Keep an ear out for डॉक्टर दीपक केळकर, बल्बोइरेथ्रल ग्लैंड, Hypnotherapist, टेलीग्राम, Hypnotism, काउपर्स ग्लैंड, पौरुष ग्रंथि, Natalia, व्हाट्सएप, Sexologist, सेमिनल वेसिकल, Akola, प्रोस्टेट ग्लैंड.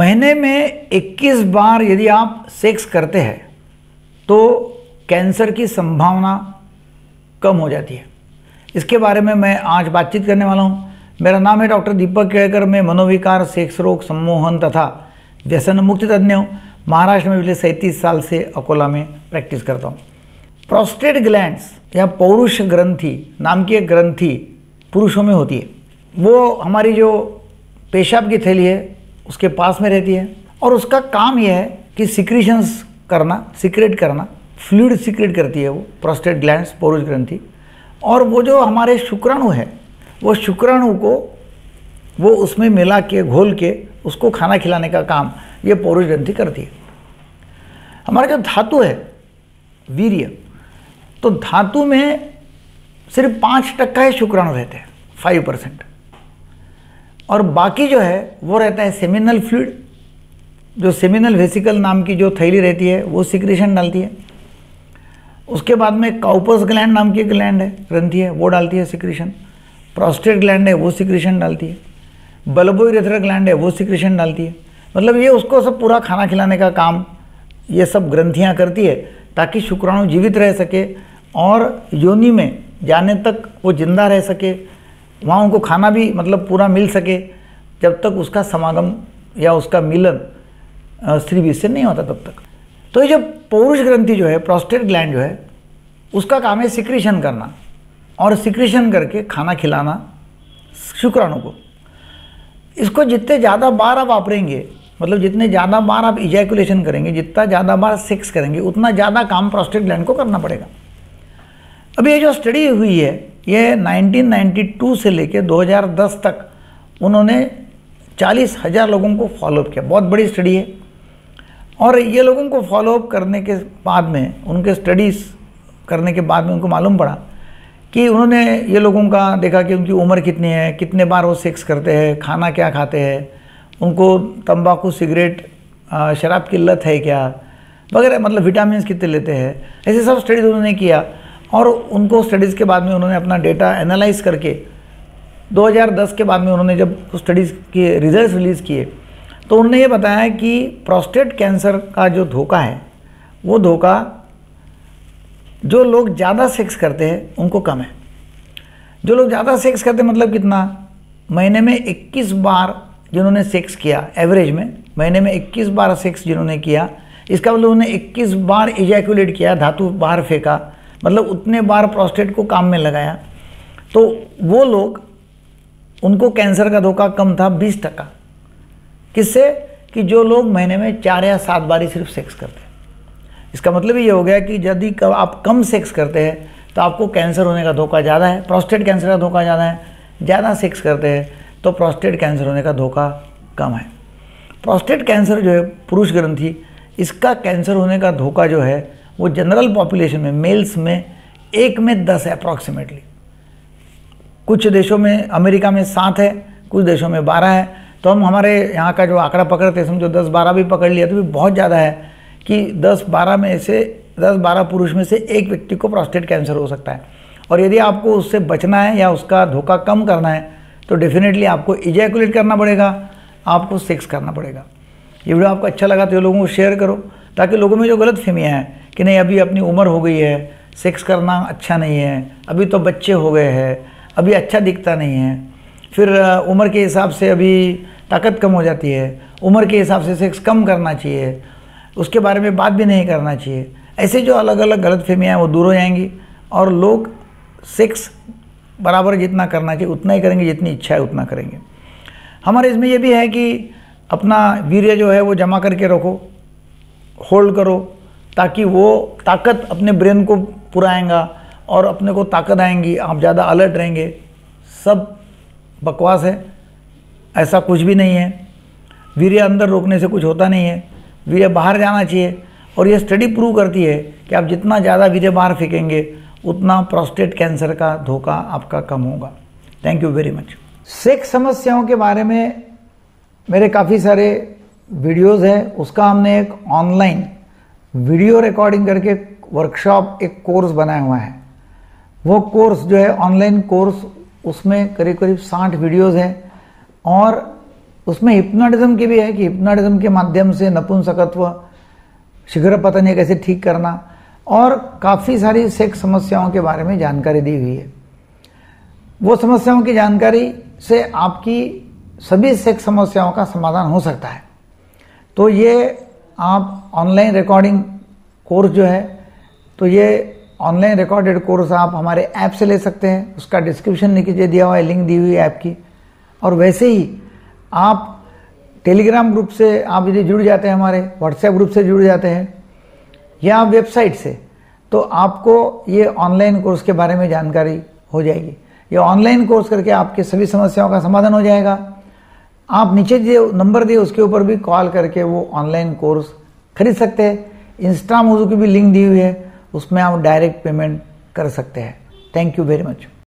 महीने में 21 बार यदि आप सेक्स करते हैं तो कैंसर की संभावना कम हो जाती है। इसके बारे में मैं आज बातचीत करने वाला हूँ। मेरा नाम है डॉक्टर दीपक केळकर। मैं मनोविकार, सेक्स रोग, सम्मोहन तथा व्यसन मुक्ति तज्ञ हूँ। महाराष्ट्र में पिछले 37 साल से अकोला में प्रैक्टिस करता हूँ। प्रोस्टेट ग्लैंड्स या पौरुष ग्रंथि नाम की एक ग्रंथि पुरुषों में होती है। वो हमारी जो पेशाब की थैली है उसके पास में रहती है और उसका काम यह है कि सिक्रीशंस करना, सिक्रेट करना, फ्लूइड सिक्रेट करती है वो प्रोस्टेट ग्लैंड्स, पौरुष ग्रंथि। और वो जो हमारे शुक्राणु है वो शुक्राणु को वो उसमें मिला के, घोल के उसको खाना खिलाने का काम ये पौरुष ग्रंथि करती है। हमारा जो धातु है वीर्य, तो धातु में सिर्फ 5% ही शुक्राणु रहते हैं, 5%, और बाकी जो है वो रहता है सेमिनल फ्लूइड। जो सेमिनल वेसिकल नाम की जो थैली रहती है वो सिक्रेशन डालती है। उसके बाद में काउपर्स ग्लैंड नाम की ग्लैंड है, ग्रंथि है, वो डालती है सिक्रेशन। प्रोस्टेट ग्लैंड है वो सिक्रेशन डालती है। बल्बोइरेथ्रल ग्लैंड है वो सिक्रेशन डालती है। मतलब ये उसको सब पूरा खाना खिलाने का काम ये सब ग्रंथियाँ करती है ताकि शुक्राणु जीवित रह सके और योनि में जाने तक वो जिंदा रह सके, वहाँ उनको खाना भी मतलब पूरा मिल सके। जब तक उसका समागम या उसका मिलन स्त्री बीज से नहीं होता तब तक। तो ये जो पौरुष ग्रंथि जो है, प्रोस्टेट ग्लैंड जो है, उसका काम है सिक्रीशन करना और सिक्रीशन करके खाना खिलाना शुक्राणु को। इसको जितने ज़्यादा बार आप वापरेंगे, मतलब जितने ज़्यादा बार आप इजैकुलेशन करेंगे, जितना ज़्यादा बार सेक्स करेंगे, उतना ज़्यादा काम प्रोस्टेट ग्लैंड को करना पड़ेगा। अब ये जो स्टडी हुई है ये 1992 से लेकर 2010 तक उन्होंने 40,000 लोगों को फॉलोअप किया। बहुत बड़ी स्टडी है। और ये लोगों को फॉलोअप करने के बाद में, उनके स्टडीज़ करने के बाद में उनको मालूम पड़ा कि उन्होंने ये लोगों का देखा कि उनकी उम्र कितनी है, कितने बार वो सेक्स करते हैं, खाना क्या खाते हैं, उनको तंबाकू, सिगरेट, शराब की लत है क्या वगैरह, मतलब विटामिन कितने लेते हैं, ऐसे सब स्टडीज़ उन्होंने किया। और उनको स्टडीज़ के बाद में उन्होंने अपना डेटा एनालाइज करके 2010 के बाद में उन्होंने जब स्टडीज़ के रिजल्ट रिलीज़ किए तो उन्होंने ये बताया कि प्रोस्टेट कैंसर का जो धोखा है वो धोखा जो लोग ज़्यादा सेक्स करते हैं उनको कम है। जो लोग ज़्यादा सेक्स करते हैं मतलब कितना, महीने में 21 बार जिन्होंने सेक्स किया, एवरेज में महीने में 21 बार सेक्स जिन्होंने किया, इसका मतलब उन्होंने 21 बार इजैकुलेट किया, धातु बाहर फेंका, मतलब उतने बार प्रोस्टेट को काम में लगाया, तो वो लोग, उनको कैंसर का धोखा कम था 20%। किससे? कि जो लोग महीने में 4 या 7 बार ही सिर्फ सेक्स करते हैं। इसका मतलब ये हो गया कि यदि आप कम सेक्स करते हैं तो आपको कैंसर होने का धोखा ज़्यादा है, प्रोस्टेट कैंसर का धोखा ज़्यादा है। ज़्यादा सेक्स करते हैं तो प्रोस्टेट कैंसर होने का धोखा कम है। प्रोस्टेट कैंसर जो है, पुरुष ग्रंथि, इसका कैंसर होने का धोखा जो है वो जनरल पॉपुलेशन में, मेल्स में 1 में 10 है अप्रॉक्सीमेटली। कुछ देशों में, अमेरिका में 7 है, कुछ देशों में 12 है। तो हम हमारे यहाँ का जो आंकड़ा पकड़ते हैं, समझो 10-12 भी पकड़ लिया तो भी बहुत ज़्यादा है कि 10-12 में से 10-12 पुरुष में से एक व्यक्ति को प्रोस्टेट कैंसर हो सकता है। और यदि आपको उससे बचना है या उसका धोखा कम करना है तो डेफिनेटली आपको इजैकुलेट करना पड़ेगा, आपको सेक्स करना पड़ेगा। ये वीडियो आपको अच्छा लगा तो लोगों को शेयर करो ताकि लोगों में जो गलतफहमियाँ हैं कि नहीं अभी अपनी उम्र हो गई है, सेक्स करना अच्छा नहीं है, अभी तो बच्चे हो गए हैं, अभी अच्छा दिखता नहीं है, फिर उम्र के हिसाब से अभी ताकत कम हो जाती है, उम्र के हिसाब से सेक्स कम करना चाहिए, उसके बारे में बात भी नहीं करना चाहिए, ऐसे जो अलग अलग गलतफहमियाँ हैं वो दूर हो जाएंगी और लोग सेक्स बराबर जितना करना चाहिए उतना ही करेंगे, जितनी इच्छा है उतना करेंगे। हमारे इसमें यह भी है कि अपना वीर्य जो है वो जमा करके रखो, होल्ड करो, ताकि वो ताकत अपने ब्रेन को पुराएगा और अपने को ताकत आएंगी, आप ज़्यादा अलर्ट रहेंगे। सब बकवास है, ऐसा कुछ भी नहीं है। वीर्य अंदर रोकने से कुछ होता नहीं है, वीर्य बाहर जाना चाहिए। और ये स्टडी प्रूव करती है कि आप जितना ज़्यादा वीर्य बाहर फेंकेंगे उतना प्रोस्टेट कैंसर का धोखा आपका कम होगा। Thank you very much. Sex समस्याओं के बारे में मेरे काफ़ी सारे वीडियोज़ हैं, उसका हमने एक ऑनलाइन वीडियो रिकॉर्डिंग करके वर्कशॉप, एक कोर्स बनाया हुआ है। वो कोर्स जो है ऑनलाइन कोर्स, उसमें करीब 60 वीडियोज़ हैं और उसमें हिप्नोटिज्म की भी है कि हिप्नोटिज्म के माध्यम से नपुंसकत्व, शीघ्र पतन कैसे ठीक करना और काफ़ी सारी सेक्स समस्याओं के बारे में जानकारी दी हुई है। वो समस्याओं की जानकारी से आपकी सभी सेक्स समस्याओं का समाधान हो सकता है। तो ये आप ऑनलाइन रिकॉर्डिंग कोर्स जो है, तो ये ऑनलाइन रिकॉर्डेड कोर्स आप हमारे ऐप से ले सकते हैं। उसका डिस्क्रिप्शन नीचे दिया हुआ है, लिंक दी हुई है ऐप की। और वैसे ही आप टेलीग्राम ग्रुप से आप यदि जुड़ जाते हैं, हमारे व्हाट्सएप ग्रुप से जुड़ जाते हैं या वेबसाइट से, तो आपको ये ऑनलाइन कोर्स के बारे में जानकारी हो जाएगी। ये ऑनलाइन कोर्स करके आपके सभी समस्याओं का समाधान हो जाएगा। आप नीचे जो नंबर दिए उसके ऊपर भी कॉल करके वो ऑनलाइन कोर्स खरीद सकते हैं। इंस्टा मोजू की भी लिंक दी हुई है, उसमें आप डायरेक्ट पेमेंट कर सकते हैं। Thank you very much.